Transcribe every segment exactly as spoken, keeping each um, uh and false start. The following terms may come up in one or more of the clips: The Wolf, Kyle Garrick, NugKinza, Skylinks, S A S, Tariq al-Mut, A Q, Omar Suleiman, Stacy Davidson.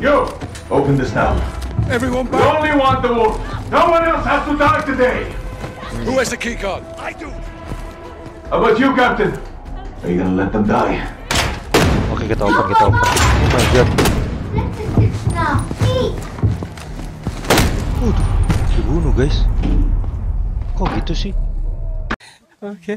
You! Open this now. Everyone back. We only want the wolf. No one else has to die today. Who has the key card? I do. How about you, Captain? Are you gonna let them die? Okay, get open, get open. Oh my god. Udah, dibunuh guys. Kok gitu sih? Oke. Okay.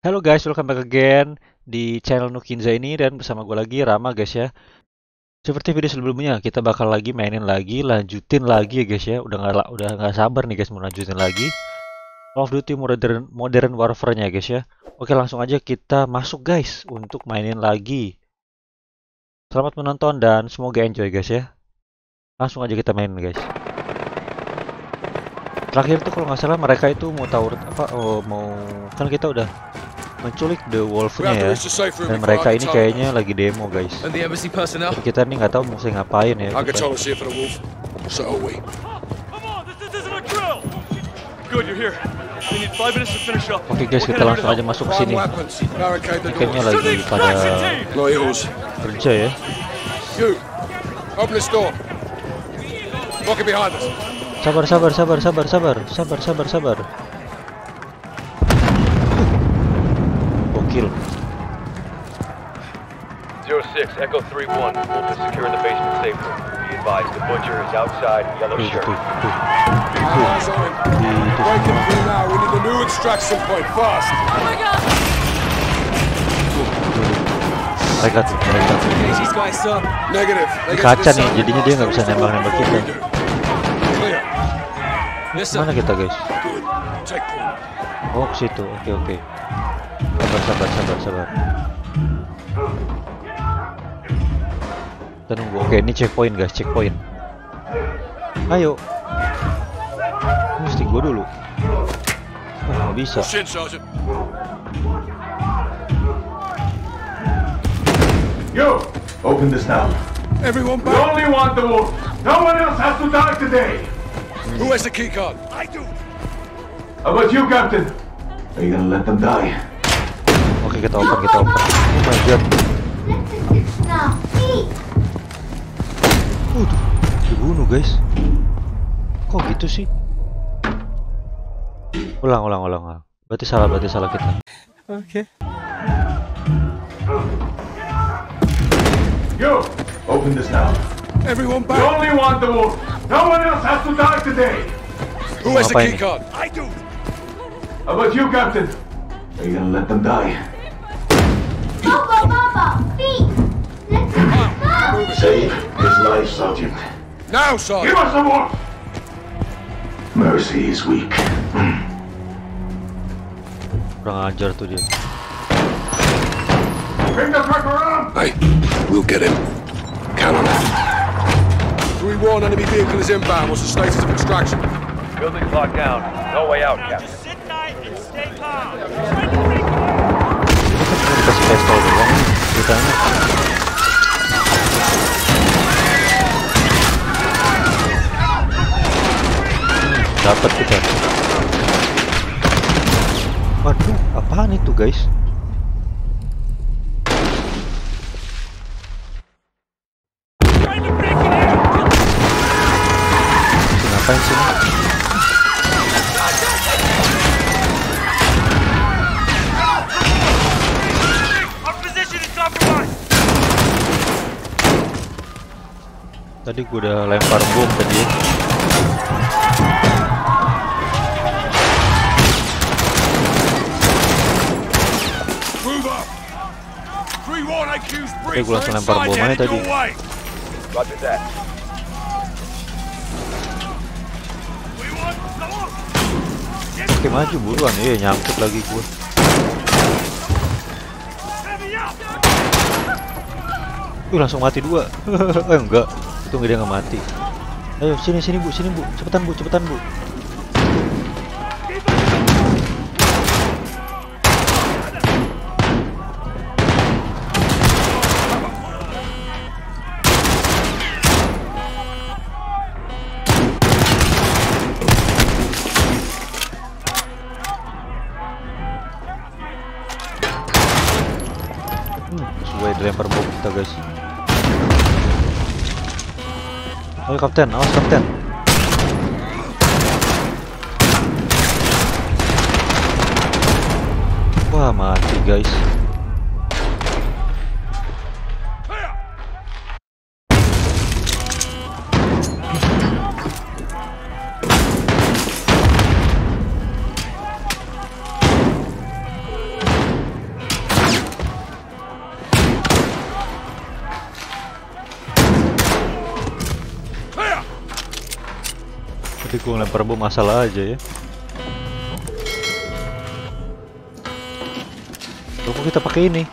Halo guys, welcome back again di channel NugKinza ini dan bersama gue lagi Rama guys ya. Seperti video sebelumnya kita bakal lagi mainin lagi, lanjutin lagi ya guys ya. Udah nggak udah nggak sabar nih guys mau lanjutin lagi Call of Duty Modern Modern Warfare-nya guys ya. Oke langsung aja kita masuk guys untuk mainin lagi. Selamat menonton dan semoga enjoy guys ya. Langsung aja kita main guys. Terakhir tuh kalau nggak salah mereka itu mau tawur apa oh, mau kan kita udah menculik the wolf-nya ya, dan mereka ini kayaknya lagi demo guys. Tapi kita nih nggak tahu mau ngapain ya. Oke guys, kita langsung aja masuk ke sini. Kayaknya lagi pada kerja ya. Sabar, sabar, sabar, sabar, sabar, sabar, sabar, sabar. Kill. zero six Echo three one. Wolf is securing the basement safely. Be advised, the butcher is outside. Yellow shirt. Break him through now. We need a new extraction point fast. Oh my god! I got it. I got it. These guys are negative. Kaca nih, jadinya dia nggak bisa nembak-nembak kita. Mana kita guys? Oh, situ. Oke, oke. Sabar, sabar, sabar, sabar. Kita nunggu. Oke, ini checkpoint guys, checkpoint. Ayo. Mesti gue dulu. Oh, gak bisa. Yo, open this now. Everyone back. We only want the wolf. No one else has to die today. Who has the key card? I do. How about you, Captain? Are you gonna let them die? Oke, kita open, kita open. Oh my god. Udah, dibunuh guys. Kok gitu sih? Ulang, ulang, ulang, ulang. Berarti salah, berarti salah kita. Oke. Okay. Yo, open this now. Everyone back. We only want the wolf. No one else has to die today. Who has the key card? I do. How about you, Captain? Are you gonna let them die? Papa, Papa, please! Let them go! Save his life, Sergeant. Now, Sergeant! Give us the wolf! Mercy is weak. Kurang ajar tuh dia. Bring the truck around! Hey, we'll get him. Count on it. three one, enemy vehicle is inbound. What's the status of extraction? Building's locked down. No way out, Captain. Kasih pistol doang ceritanya. Dapat kita. Waduh, apaan itu guys? Ngapain sih? Tadi gue udah lempar bom tadi. Oke, gue langsung lempar bom aja tadi. Oke, maju buruan. Iya, nyangkut lagi gue. Gue langsung mati dua. Eh, enggak. Tunggu dia nggak mati. Ayo sini sini bu, sini bu, cepetan bu, cepetan bu. Lempar bom kita guys. Oke kapten, awas kapten. Wah mati guys. Tapi gue lempar bom masalah aja ya. Loh, kok kita pakai ini?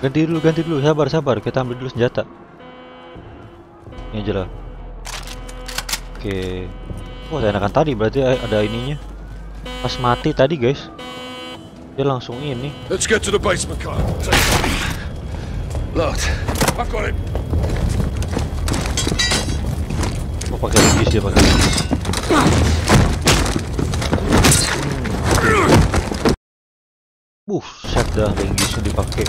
Ganti dulu, ganti dulu, sabar, sabar. Kita ambil dulu senjata. Ini aja lah. Oke. Wah, enakan tadi berarti ada ininya. Pas mati tadi guys, dia langsung ini. Let's get to the basement car. Load. I've got it. Pakai lagi dia pakai. Buset dah lenggisnya dipakai.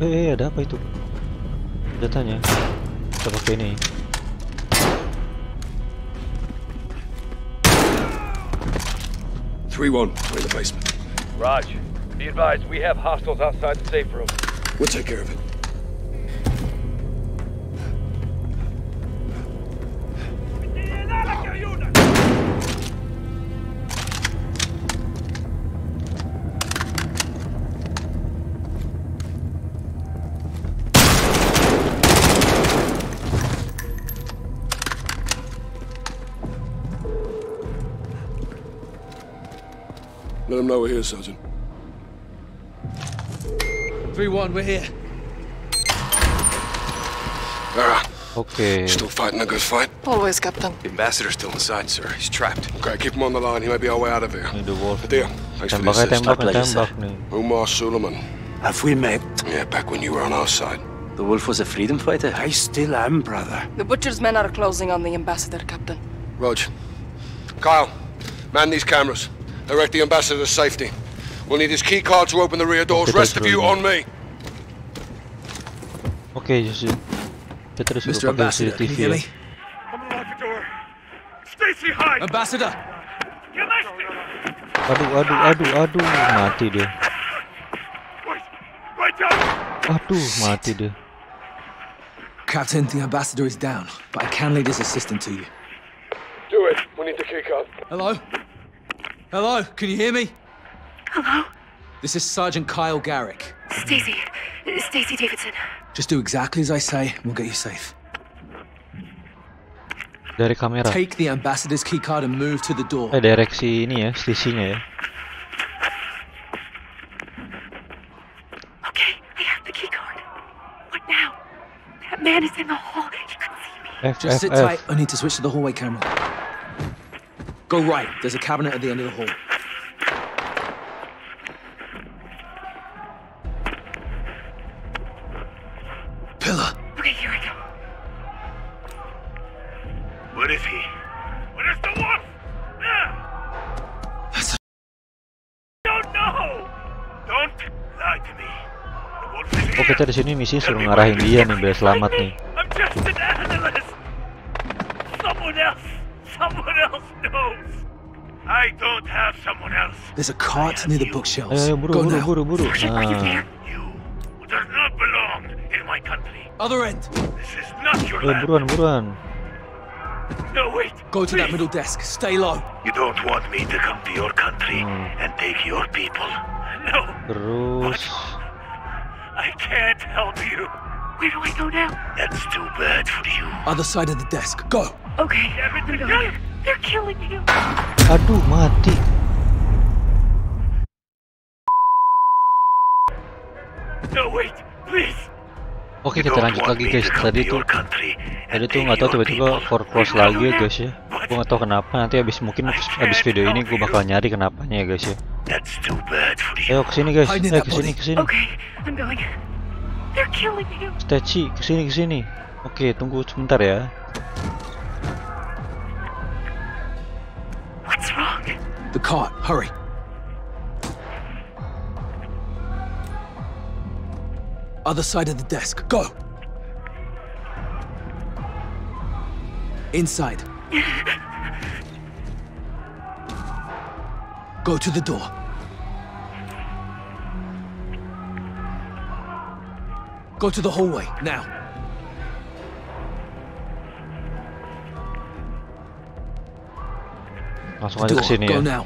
Eh, eh ada apa itu? Datanya. Kita pakai ini. three one, we're in the basement. Raj, be advised we have hostiles outside the safe room. We'll take care of it. Let them know we're here, Sergeant. three one, we're here. Vera. Okay. Still fighting a good fight? Always, Captain. The ambassador's still inside, sir. He's trapped. Okay, keep him on the line. He may be our way out of here. Adir, thanks for the assist. Omar Suleiman. Have we met? Yeah, back when you were on our side. The wolf was a freedom fighter? I still am, brother. The butcher's men are closing on the ambassador, Captain. Rog. Kyle, man these cameras. Direct the ambassador's safety. We'll need his key card to open the rear doors. Okay, rest of you on me. Okay, just Mister Ambassador, can you hear me? Come unlock the door. Stacy, hide. Ambassador. You missed it. Aduh, aduh, aduh, aduh, mati dia. Wait, wait down. Aduh, mati dia. Captain, the ambassador is down, but I can lead his assistant to you. Do it. We need the key card. Hello. Hello, can you hear me? Hello? This is Sergeant Kyle Garrick. Stacy. Stacy Davidson. Just do exactly as I say, and we'll get you safe. Dari kamera. Take the ambassador's keycard and move to the door. Eh, direksi ini ya, Stacy-nya ya. Okay, I have the keycard. What now? That man is in the hall. He couldn't see me. F, Just F, sit F. tight. I need to switch to the hallway camera. Go right. There's a cabinet at the end of the hall. Pillar. Okay, here I go. What is he? What is the wolf? That's a... Don't know. Don't lie to me. The wolf is here. Oke, dari sini misi suruh ngarahin dia nih biar selamat nih. I'm just an analyst. Someone else. Someone else knows. I don't have someone else. There's a cart near the bookshelves. Hey, buru, Go buru, now. Buru, buru. Sergeant, ah. Are you there? You does not belong in my country. Other end. This is not your hey, land. Buruan, buruan. No, wait. Go please. To that middle desk. Stay low. You don't want me to come to your country hmm. and take your people. No. Gross. I can't help you. Where do I go now? That's too bad for you. Other side of the desk. Go. Okay. They're, they're killing you. Aduh, mati. No, wait, please. Oke, kita lanjut lagi guys. Tadi tuh, tadi tuh nggak tahu tiba-tiba for cross lagi ya guys ya. Gue nggak tahu kenapa. Nanti abis mungkin abis video ini gue bakal nyari kenapanya ya guys ya. Ayo kesini guys. Ayo kesini kesini. Stacy, kesini kesini. Oke, tunggu sebentar ya. What's wrong? The cart. Hurry. Other side of the desk. Go! Inside. Go to the door. Go to the hallway, now. Langsung aja ke sini ya. Go now.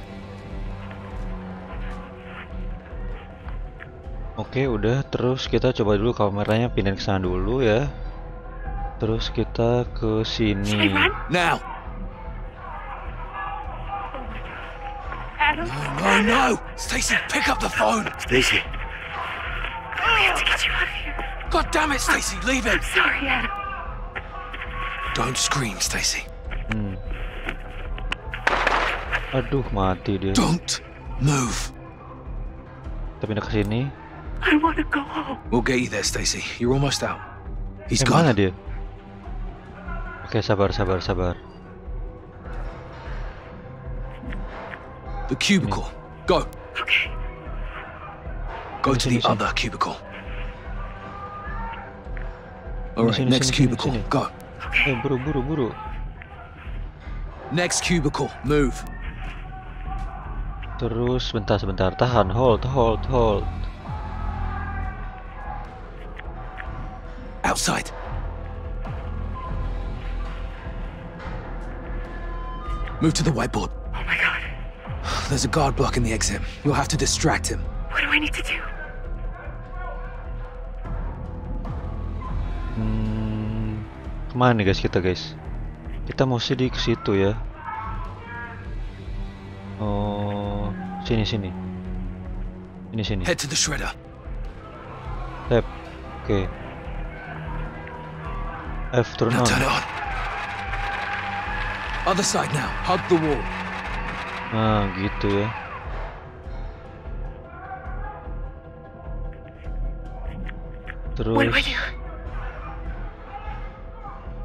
Oke, udah. Terus kita coba dulu kameranya pindahin ke sana dulu ya. Terus kita ke sini. Now. No, no, no! Stacy, pick up the phone! Stacy. We have to get you out of here. God damn it, Stacy, leave it! I'm sorry, Adam. Don't scream, Stacy. Hmm. Aduh, mati dia. Don't move. Kita pindah ke sini. I want to go home. We'll get you there, Stacy. You're almost out. He's gone. Mana dia? Oke, sabar, sabar, sabar. The cubicle. Ini. Go. Okay. Go to the other cubicle. All right, next cubicle. Go. Okay. Buru, buru, buru. Next cubicle. Move. Terus, bentar, sebentar. Tahan. Hold, hold, hold. Outside. Move to the whiteboard. Oh my God. There's a guard blocking the exit. You'll have to distract him. What do I need to do? Hmm, kemana nih guys kita guys? Kita mesti di ke situ ya. Oh, sini sini. Ini sini. Head to the shredder. F, oke. F turn on. Other side now. Hug the wall. Ah, gitu ya. Terus.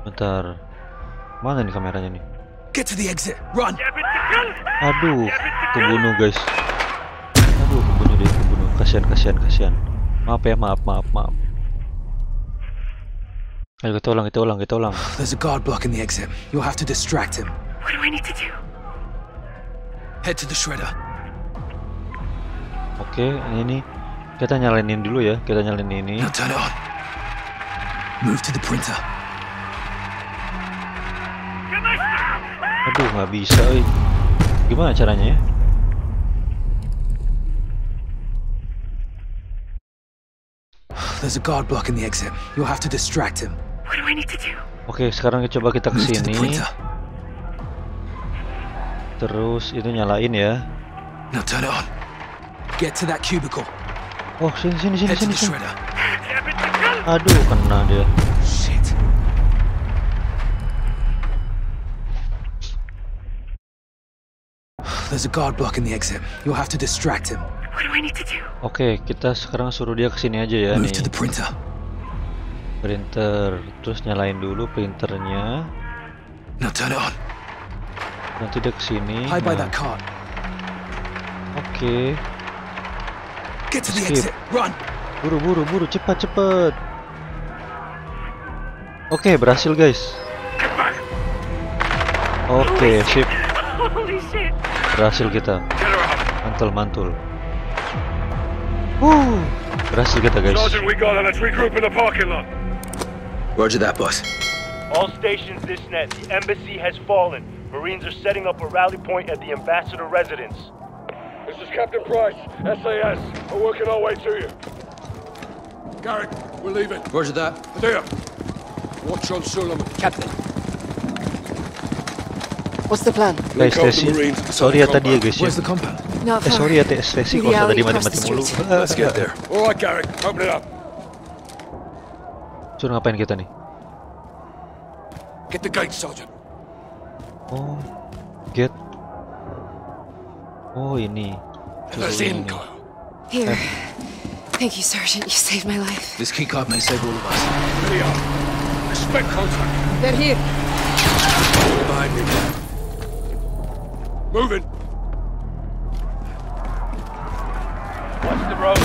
Bentar. Mana nih kameranya nih? Get to the exit. Run. Aduh, kebunuh guys. Aduh, kebunuh dia, kebunuh. Kasihan, kasihan, kasihan. Maaf ya, maaf, maaf, maaf. Ayo kita ulang, kita ulang, kita ulang. There's a guard block in the exit. You'll have to distract him. What do I need to do? Head to the shredder. Oke, ini kita nyalainin dulu ya. Kita nyalain ini. Now turn it on. Move to the printer. Aduh, nggak bisa. Oi. Gimana caranya ya? There's a guard block in the exit. You'll have to distract him. What do I need to do? Oke, sekarang coba kita kesini. Terus itu nyalain ya. Now turn it on. Get to that cubicle. Oh, sini sini sini sini. sini. Aduh, kena dia. Shit. There's a guard block in the exit. You'll have to distract him. What do I need to do? Oke, kita sekarang suruh dia kesini aja ya. Move nih. To the printer. Printer. Terus nyalain dulu printernya. Now turn it on. Nanti dia kesini. Hide by that card. Oke. Get to the exit. Run. Buru buru buru cepat cepat. Oke, berhasil guys. Oke, sip. Berhasil kita. Mantul mantul. Uh, berhasil kita guys. Sergeant, we got it. Let's regroup in the parking lot. Roger that, boss. All stations this net. The embassy has fallen. Marines are setting up a rally point at the Ambassador residence. This is Captain Price, S A S. We're working our way to you. Garrick, we're leaving. Roger that. Padilla, watch on Suleiman. Captain. What's the plan? Guys, Stacy. Sorry, I thought you guys. Where's the compound? No, eh, sorry, I thought Stacy. Kalau tadi mati-mati mulu. Let's get there. All right, Garrick, open it up. Suruh ngapain kita nih? Get the gate, Sergeant. Oh, get. Oh, ini. Ini. Here. Thank you, Sergeant. You saved my life. This keycard may save all of us. Here they are. Expect contact. They're here. Behind me. Moving. Watch the road.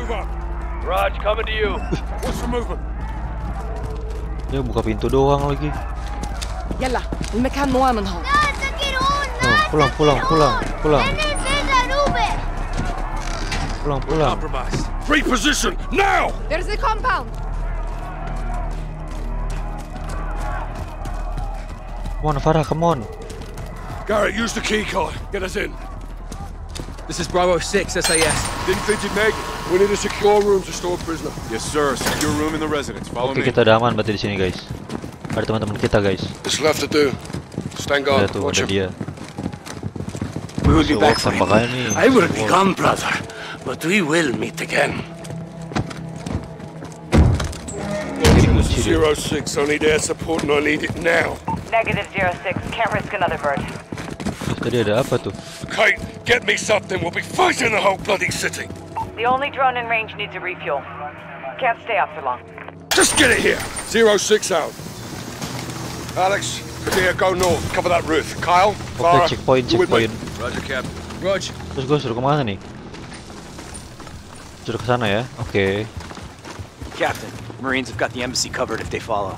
move up. Raj, coming to you. What's the movement? Dia buka pintu doang lagi. Yalah, المكان مؤمن هون. لا تتكلون. Pulang, pulang, pulang, pulang. Pulang, pulang. Reposition now. There's a compound. Come on, Farah, come on. Garrett, use the key card. Get us in. This is Bravo six, S A S. Didn't think you'd make it. We need a secure room to store prisoner. Yes, sir. Secure room in the residence. Follow okay, me. Kita ada aman berarti di sini, guys. Ada teman-teman kita, guys. What's left to do? Stand guard. Tuh, watch him. Dia. We will be back for him. I will be gone, brother, but we will meet again. Zero six. I need air support and I need it now. Negative zero six. Can't risk another bird. Tadi ada apa tuh? Kate, get me something. We'll be fighting the whole bloody city. The only drone in range needs a refuel. Can't stay up for long. Just get it here. Zero six out. Alex, Kadir, go north. Cover that roof. Kyle, Farah, checkpoint, checkpoint. Roger, Cap. Roger. Terus gue suruh kemana nih? Suruh kesana ya? Oke. Okay. Captain, Marines have got the embassy covered if they follow.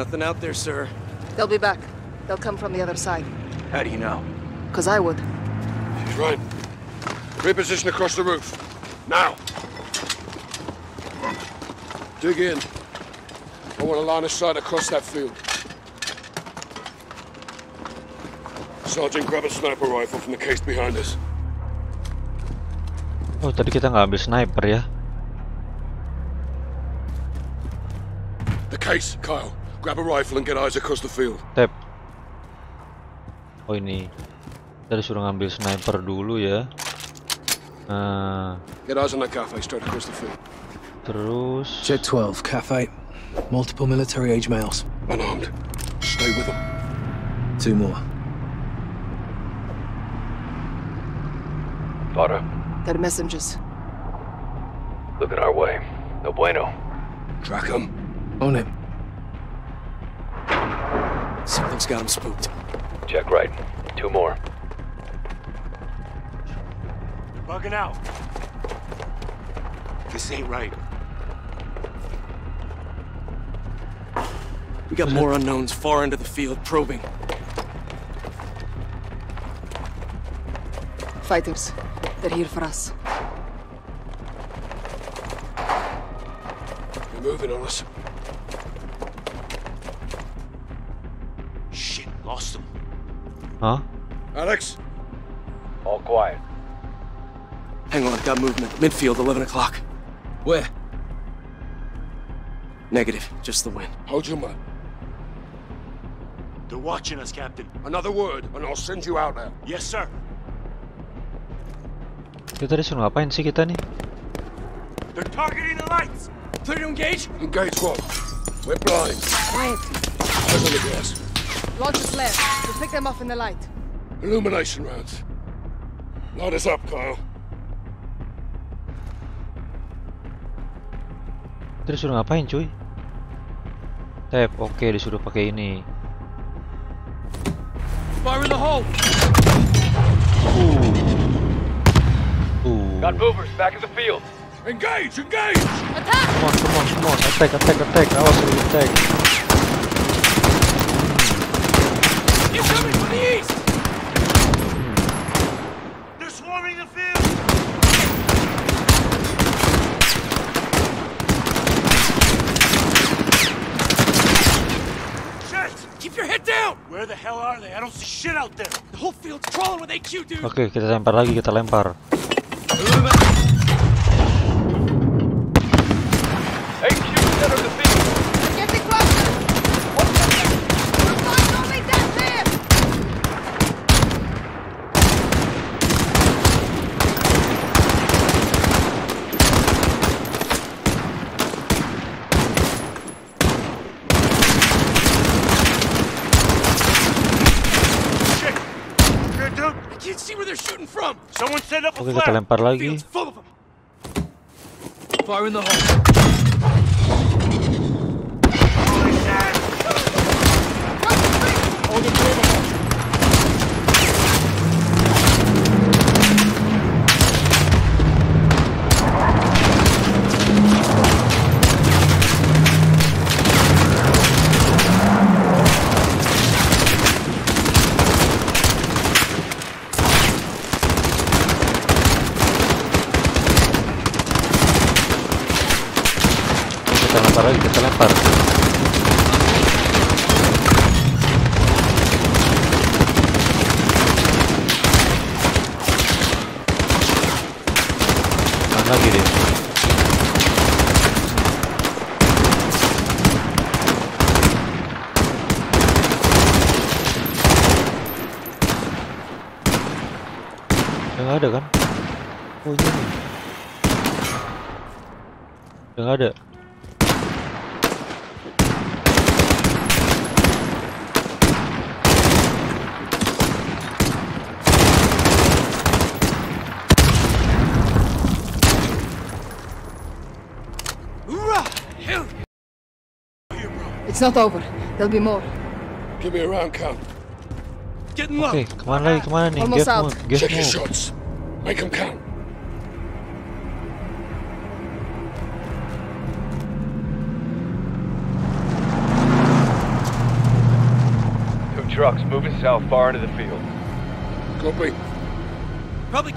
Nothing out there, sir. They'll be back. They'll come from the other side. How do you know? Because I would. She's right. Reposition across the roof. Now! Dig in. I want a line of sight across that field. Sergeant, grab a sniper rifle from the case behind us. Oh, tadi kita nggak ambil sniper ya? The case, Kyle. Grab a rifle and get eyes across the field. Tap. Oh ini. Kita disuruh ngambil sniper dulu ya. Nah. Get eyes on that cafe straight across the field. Terus. Jet twelve, cafe. Multiple military age males. Unarmed. Stay with them. Two more. Potter. They're messengers. Look at our way. No bueno. Track them. On it. Something's got him spooked. Check right. Two more. You're bugging out. This ain't right. We got more unknowns far into the field probing. Fighters. They're here for us. They're moving on us. Lost them. Huh? Alex? All quiet. Hang on, I've got movement. Midfield, eleven o'clock. Where? Negative, just the wind. Hold your mud. They're watching us, Captain. Another word, and I'll send you out there. Yes, sir. Kita disuruh ngapain sih kita nih? They're targeting the lights. Clear to engage? Engage what? We're blind. Quiet. Eyes on the gas. Launch a flare. We'll pick them off in the light. Illumination rounds. Light us up, Kyle. Terus suruh ngapain, cuy? Tap. Oke, disuruh pakai ini. Fire in the hole. Ooh. Ooh. Got movers back in the field. Engage, engage. Attack. Come on, come on, come on. Attack, attack, attack. Awas, attack. Where the hell are they? I don't see shit out there. The whole field's crawling with A Q, dude. Oke, okay, kita lempar lagi, kita lempar. A Q center of the field. Get the cluster. We're only that there. Someone set up a okay, kita lempar lagi. Fire in the hole. Está en la pared, está en la pared. Anda aquí dentro. Nggak ada kan? Oh iya nih. Nggak ada. It's not over. There'll be more. Give me a round count. Get in line. Okay, come on, lady, come on, lady. Almost out. Check your shots. Make them count. Two trucks moving south far into the field. Copy. Probably.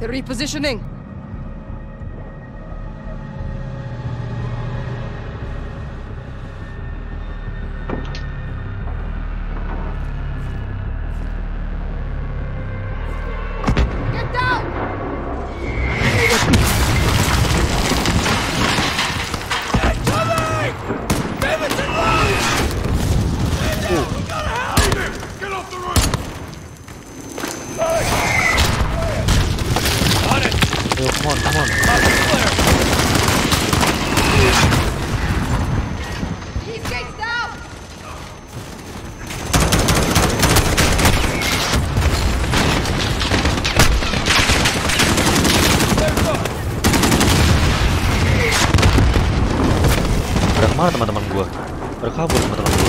They're repositioning. Mana teman-teman gua? Berkabur teman-teman gua.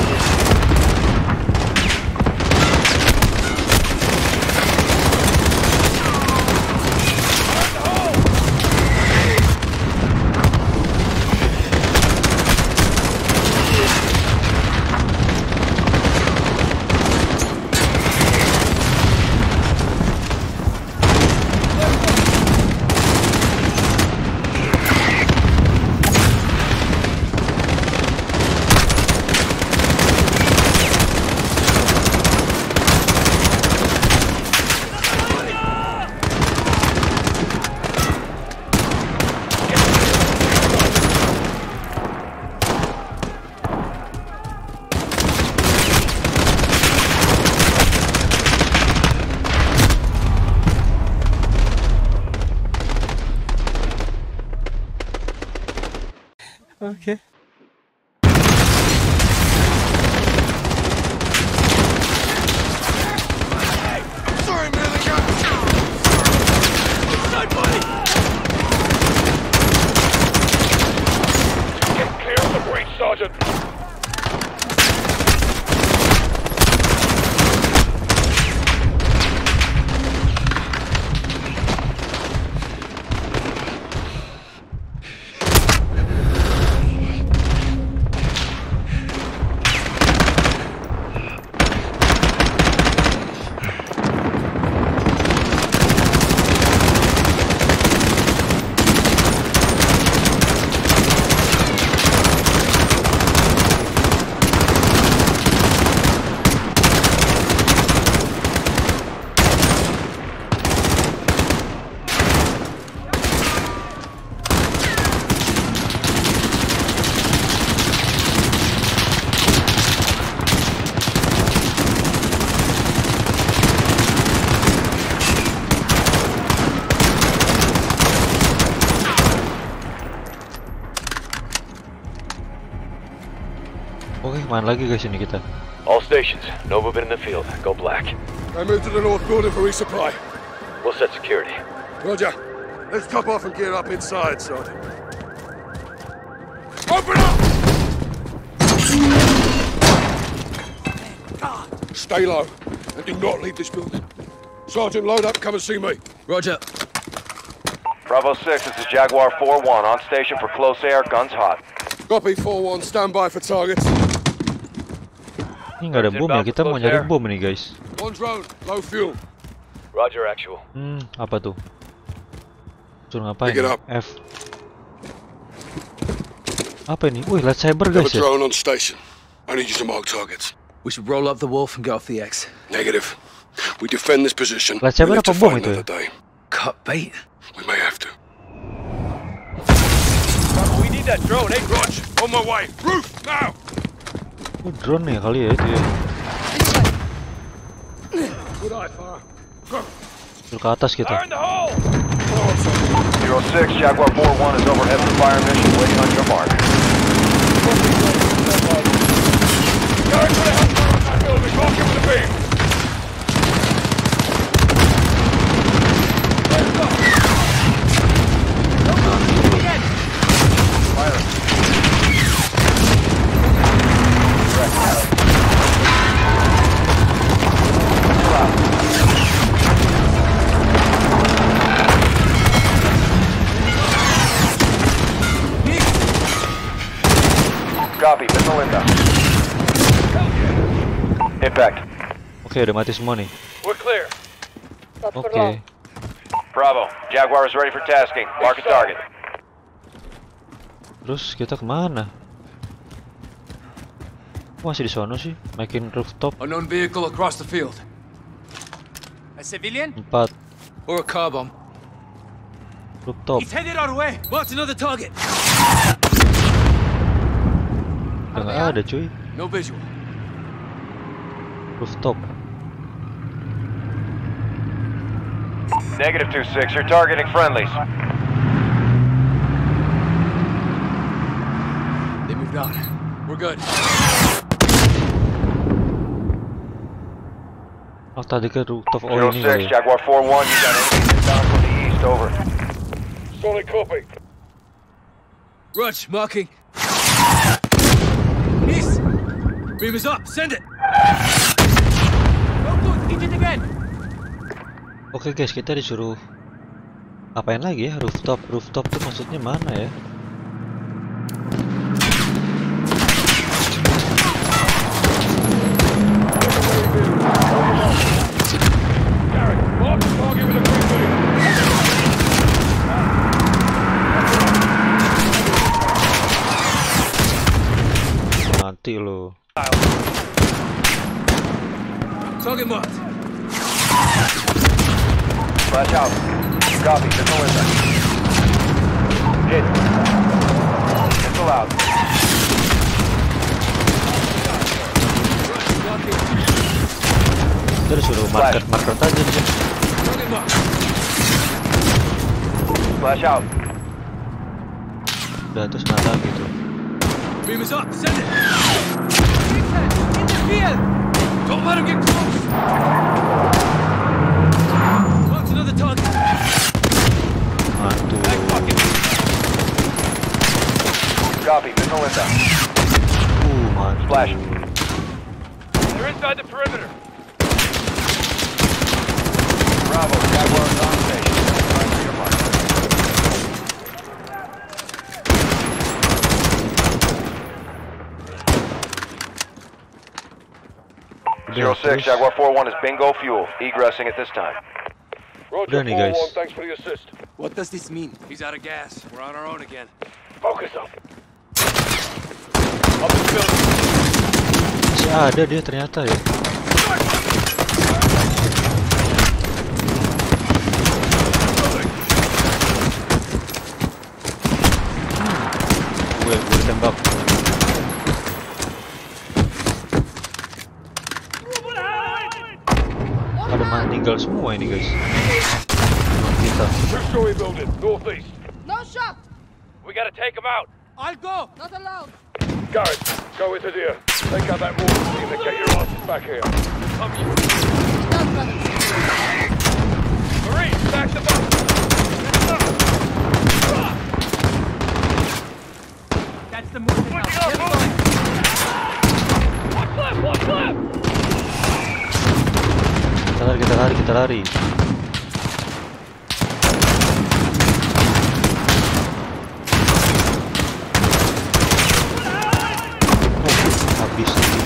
Okay. All stations, Nova been in the field. Go black. I move to the north border for resupply. We'll set security. Roger. Let's top off and gear up inside, Sergeant. Open up! God. Stay low and do not leave this building. Sergeant, load up. Come and see me. Roger. Bravo six, this is Jaguar four one. On station for close air. Guns hot. Copy four one. Stand by for targets. Ini nggak ada bom ya, kita mau nyari bom nih guys. Hmm, apa tuh? Suruh ngapain? F. Apa ini? Wih, lihat cyber guys ya. Drone on station. I need you to mark targets. We should roll up the wolf and go off the X. Negative. We defend this position. Lihat cyber apa bom itu? Cut bait. We may have to. We need that drone, eh, Roger? On my way. Roof now. Oh, drone nih kali ya itu ya. Good eye, fire. Go. Ke atas kita. zero six, Jaguar four one is overhead for fire mission, waiting on your mark. Going for the help of that building, mark him with a beam. Fire. Copy, missile inbound. Impact. Okay, udah mati semua nih. We're clear. Okay. Bravo. Jaguar is ready for tasking. Mark a target. Terus kita kemana? Masih di sono sih, naikin rooftop. Unknown vehicle across the field. A civilian? Empat. Or a car bomb. Rooftop. He's headed our way. Marked another target. Enggak ada cuy. No visual. Rooftop. Negative two six. You're targeting friendlies. They moved on. We're good. Oh, tadi ke rooftop orang ini. zero six Jaguar four one. You got anything down from the east? Over. Solid copy. Rush marking. East. Beam is up. Send it. Oke guys, kita disuruh apain lagi ya? Rooftop, rooftop tuh maksudnya mana ya? Mati lo. Target marked. Flash out. Copy. Missile inbound. Hit. Missile out. Terus suruh market market aja nih. Flash out. Udah terus nada gitu. Beam is up. Send it. Interfere. Don't let him get close! Locked another target! Aduh. Back pocket! Copy, missile inbound. Ooh, man. Splash. They're inside the perimeter. Bravo, Jaguar is on station. Time for your mark. zero six, Jaguar four one is bingo fuel, egressing at this time. Roger, four one, thanks for the assist. What does this mean? He's out of gas. We're on our own again. Focus up. Up the building. Ah, ada dia ternyata ya. Gue, gue tembak. Semua ini guys. Kita. Destroy building northeast. No shot. We gotta take him out. I'll go. Not allowed. Garrett, go into there. Take out that wall and get your asses back here. Come here. Marine, back the box. That's the move. Watch left, watch left. Kita lari, kita lari, kita lari. Oh, habis ini.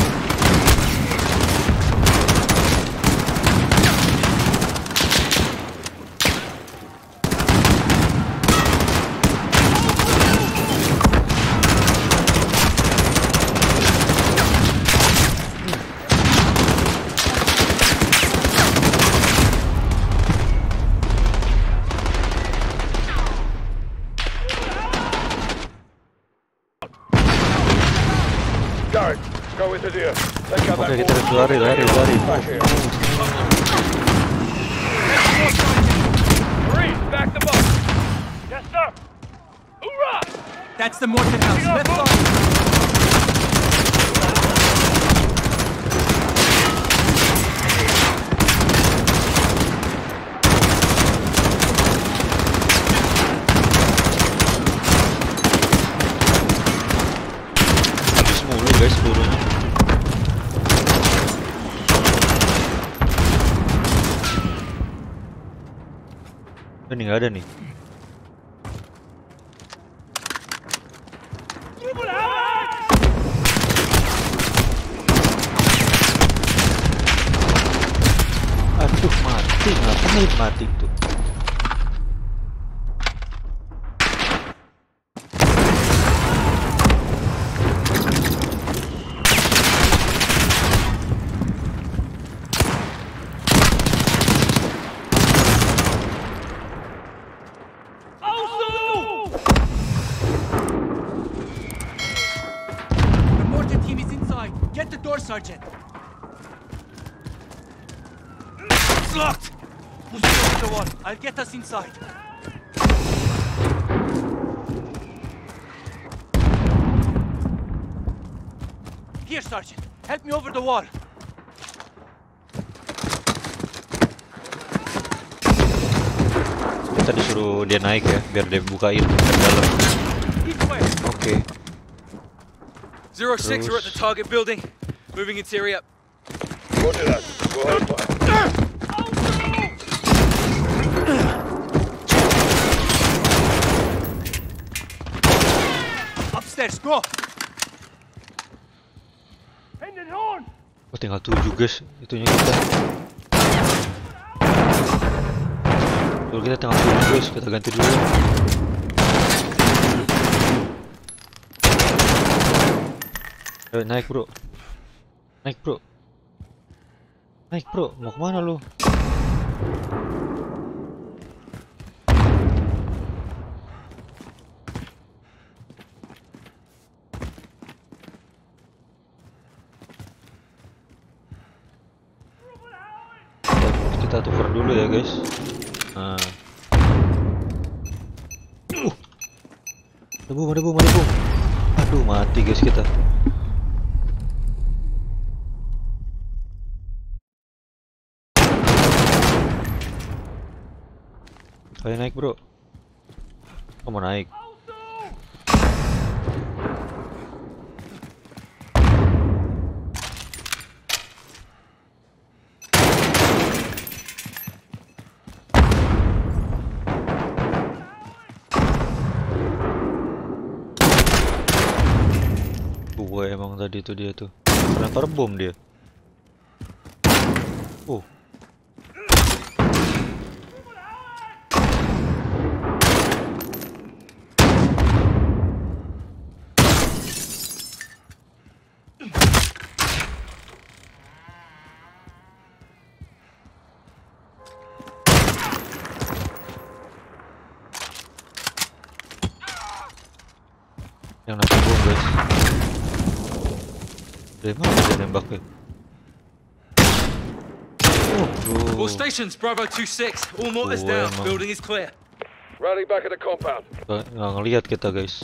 Go with the deer. Let's go back. Ready, ready, ready. Marines, back the boat. Yes, sir. Hoorah! That's the Morton house. Let's go. Ini nggak ada nih. Aduh mati, nggak pernah mati tuh. Sergeant. It's locked! Push through the wall. I'll get us inside. Here, Sergeant. Help me over the wall. Kita disuruh dia naik ya, biar dia bukain ke dalam. Oke. Zero six, we're at the target building. Moving its area up. Roger that. We'll hold fire. Oh, no! Upstairs, go! Hand it on! Oh, tinggal tujuh guys, itunya kita. Kalau kita tinggal tujuh guys, kita ganti dulu. Ayo naik bro. Naik bro, naik bro, mau kemana lu? Kita tukar dulu ya guys. Nah. Uh. Ada bom, ada bom, ada bom. Aduh mati guys kita. Ayo naik bro, kamu mau naik? Gue emang tadi itu dia tuh, lempar bom dia. Oh. Yang nambah bom guys. Dari mana dia nembaknya? Oh bro. All stations, Bravo two six. All mortars down. Building is clear. Rally back at the compound. Nggak ngelihat kita guys.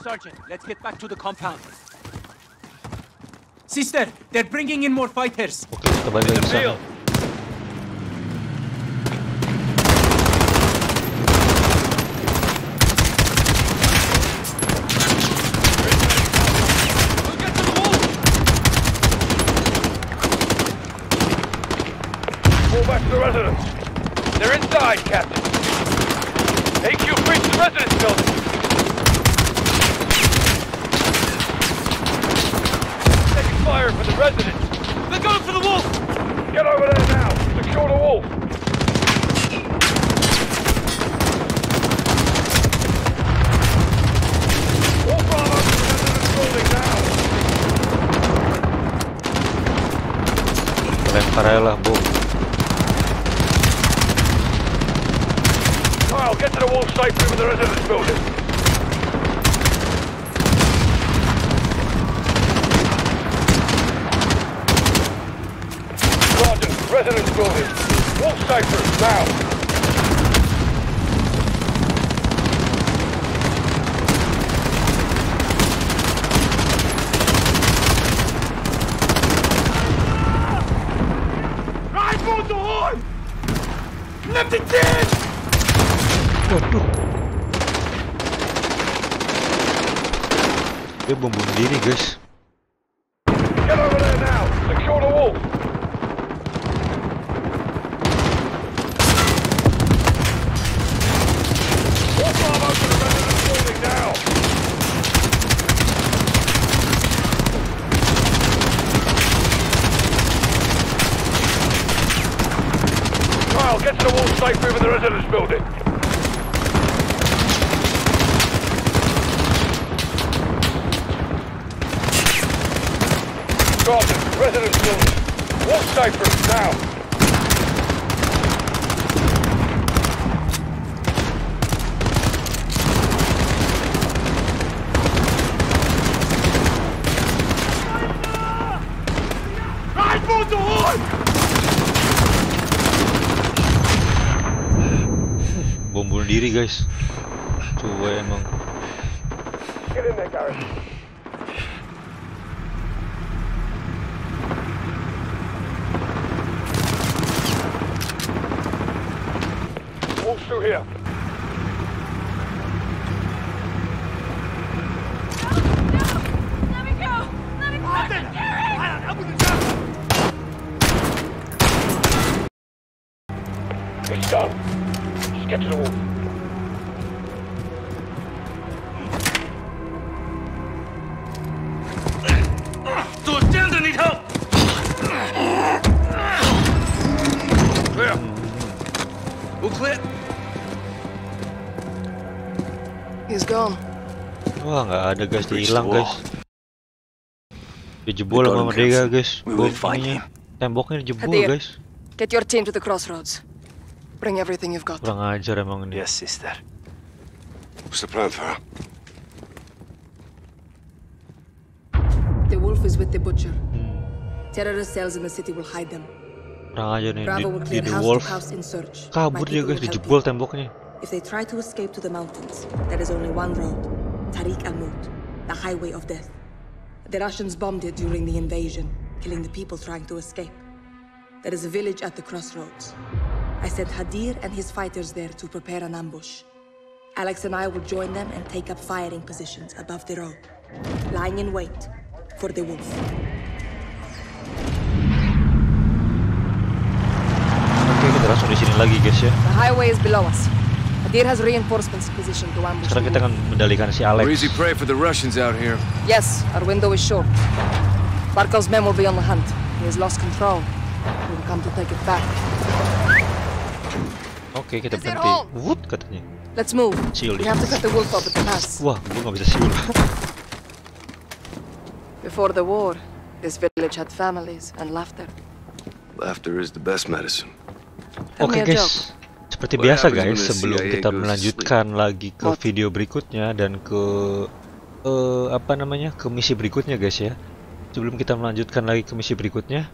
Sergeant, let's get back to the compound. Sister, they're bringing in more fighters. Oke, kita balik ke sana. The residents. They're inside, Captain. A Q breach the residence building. Taking fire for the residents. They're going for the wolf. Get over there now. Secure the wolf. All Bravo to the residence building now. Lemparlah bom. I'll get to the wall safely with the residence building. President's building. Wolf snipers, now! Left it dead! Dia bom bom diri, guys. Get over there now! Secure the wolf! Wolf arm over the residence building now! Kyle, get to the wolf! Safe over the residence building. Garden, residence building. Walk safe for us now. Right for the horn! Bom bunuh diri guys, coba emang. Get in there, Garrett. Walk through here. Get to the wolf. Those children need help! Clear. We'll clear. He's gone. Wah, nggak ada guys, dia hilang guys. Dijebol sama mereka guys. Temboknya dijebol guys. Get your team to the crossroads. Bring everything you've got. Yes, sister. What's the plan for her? The wolf is with the butcher. Hmm. Terrorist cells in the city will hide them. Bravo will clear house to house in search. Kabur dia guys, dijebol temboknya. If they try to escape to the mountains, there is only one road. Tariq al-Mut, the highway of death. The Russians bombed it during the invasion, killing the people trying to escape. There is a village at the crossroads. I sent Hadir and his fighters there to prepare an ambush. Alex and I will join them and take up firing positions above the road, lying in wait for the wolf. Okay, kita langsung di sini lagi, guys ya. The highway is below us. Hadir has reinforcements positioned to ambush. Sekarang kita akan mendalikan si Alex. We're easy prey for the Russians out here. Yes, our window is short. Barkov's men will be on the hunt. He has lost control. We will come to take it back. Okay, kita berhenti. Wood katanya. Let's move. Shield. We have to cut the wolf off at the pass. Wah, gua nggak bisa shield. Before the war, this village had families and laughter. Laughter is the best medicine. Okay guys, seperti biasa guys, sebelum kita melanjutkan lagi ke video berikutnya dan ke uh, apa namanya ke misi berikutnya guys ya. Sebelum kita melanjutkan lagi ke misi berikutnya,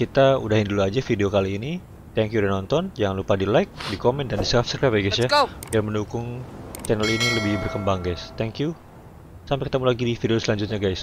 kita udahin dulu aja video kali ini. Thank you udah nonton, jangan lupa di like, di komen, dan di subscribe ya guys ya, biar mendukung channel ini lebih berkembang guys. Thank you, sampai ketemu lagi di video selanjutnya guys,